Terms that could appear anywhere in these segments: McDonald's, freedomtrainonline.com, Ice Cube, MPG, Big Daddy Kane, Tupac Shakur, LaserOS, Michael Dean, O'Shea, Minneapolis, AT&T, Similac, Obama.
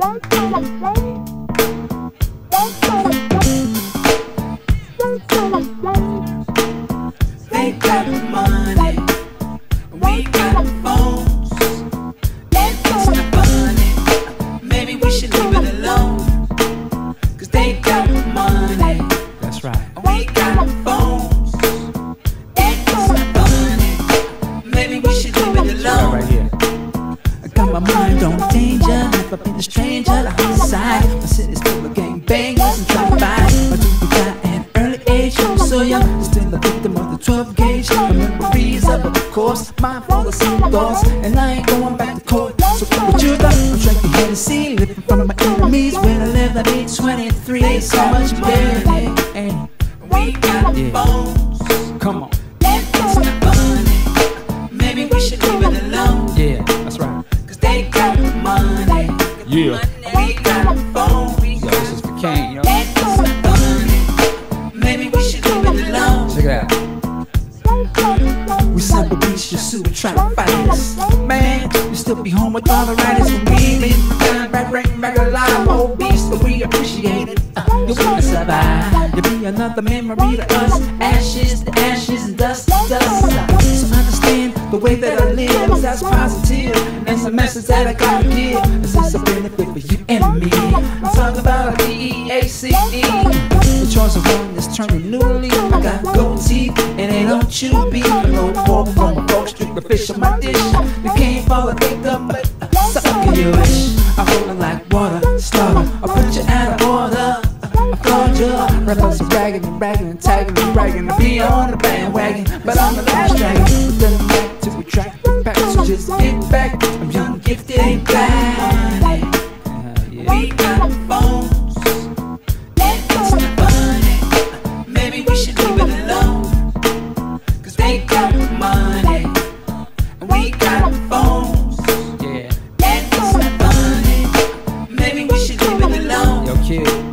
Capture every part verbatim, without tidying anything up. They got the money, we got the phones. If it's the bunny, maybe we should leave it alone. Cause they got the money, that's right, we got the phones. If it's the bunny, maybe we should leave it alone. Right here. I got my mind on danger, never been a stranger to homicide. My city's full of gangbangers and drive by. My dude died at an early age, I'm so young, still a victim of the twelve gauge. My memories up, of course, my father's same thoughts, and I ain't going back to court. So come with you, though, I'm tracking here to see, living in front of my enemies. When I live, I be twenty-three. They so much money, and we got yeah. phones. Come on, if it's the money, maybe we should leave it alone. Yeah, that's right. They got the money, yeah. We got the phone. Yo, this is for Kane, yo. Maybe we should leave it alone. Check it out. We said we should super try to find us. Man, you still be home with all the writers. When we leave, we're gonna back, bring back alive. Old beast, but we appreciate it. uh, You wanna survive. You'll be another memory to us. Ashes to ashes and dust to dust. So understand the way that I live is that's positive, and that's a message that I gotta give. This is a benefit for you and me. I'm talking about D E A C E. The choice of one is turning new leaf. I got gold teeth and they don't you be no pork from a folk street, but fish on my dish. You can't fall and take them, but suck your wish. I'm rolling like water, slaughter. I put you out of order. I called you, rappers are bragging and bragging and tagging and bragging. I be on the bandwagon, but I'm the last dragon. But then I'm back to retract the back, so just get back. I'm young, gifted, and glad. We got phones. If it's the money, maybe we should leave it alone. Cause they got money, and we got phones. Yeah. If it's the money, maybe we should leave it alone. Yo, kid.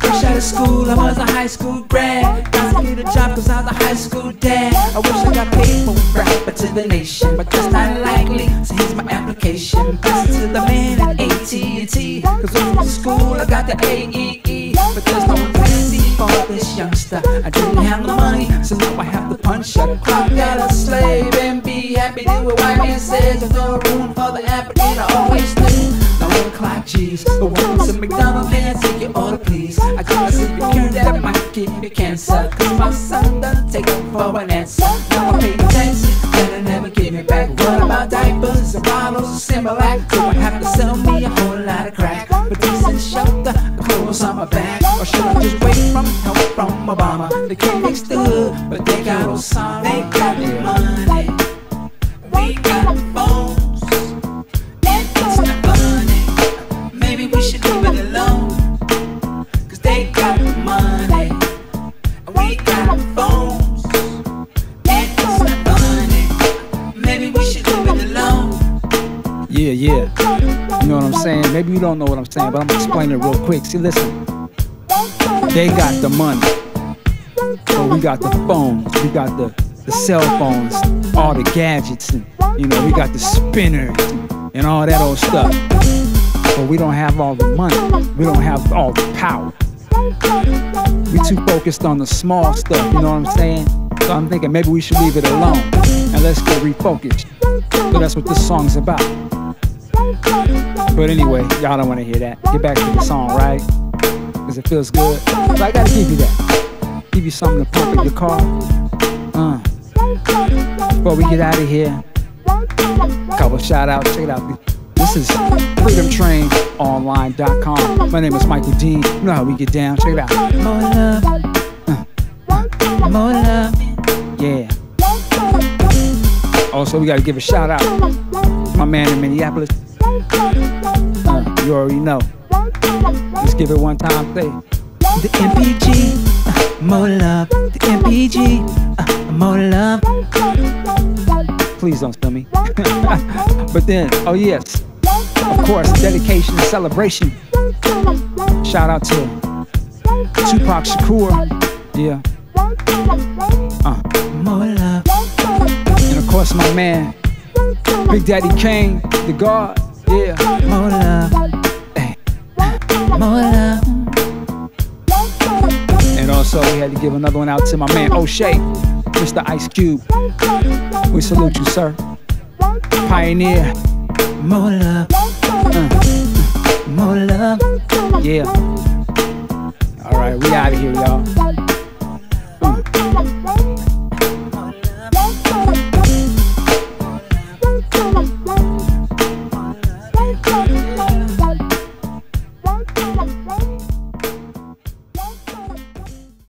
Fresh out of school, I was a high school grad. Got to get a job cause I was a high school dad. I wish I got paid for a rap, but to the nation, but that's not likely, so here's my application. Pass it to the man at A T and T, cause when I was in school I got the A E E. But there's no remedy for this youngster. I didn't have the money, so now I have to punch a clock out a slave and be happy to what white man says. There's no room for the applicant, I always knew. Clock cheese, but welcome to McDonald's, and take your order please. I gotta see the cure that might give you cancer, cause my son doesn't take them for an answer. Now I pay taxes, then they never give me back. What about diapers and bottles and Similac? Do I have to sell me a whole lot of crack? For decent shelter, clothes on my back? Or should I just wait from help from Obama? They can't fix the hood, but they got O'Shea. They got the money, we got the phone. We should leave it alone, cause they got the money, and we got the phones. If it's not funny, maybe we should leave it alone. Yeah, yeah, you know what I'm saying? Maybe you don't know what I'm saying, but I'm gonna explain it real quick. See, listen, they got the money, but we got the phones, we got the, the cell phones, all the gadgets, and you know, we got the spinners, and all that old stuff. But we don't have all the money. We don't have all the power. We too focused on the small stuff, you know what I'm saying? So I'm thinking maybe we should leave it alone and let's get refocused. So that's what this song's about. But anyway, y'all don't want to hear that. Get back to the song, right? Because it feels good. So I gotta give you that. Give you something to pump in your car. Uh. Before we get out of here, couple shout outs. Check it out. This is freedom train online dot com. My name is Michael Dean. You know how we get down. Check it out. More love. Uh, uh, more love. Yeah. Also, we got to give a shout out. My man in Minneapolis. Uh, you already know. Let's give it one time. Say the M P G. Uh, more love. The M P G. Uh, more love. Please don't spill me. But then, oh yes. Of course, dedication and celebration. Shout out to Tupac Shakur. Yeah. Uh. And of course, my man, Big Daddy Kane, the God. Yeah. more love. And also, we had to give another one out to my man O'Shea, Mister Ice Cube. We salute you, sir. Pioneer. More love. Uh, more love. Yeah. All right, we out of here, y'all. Mm.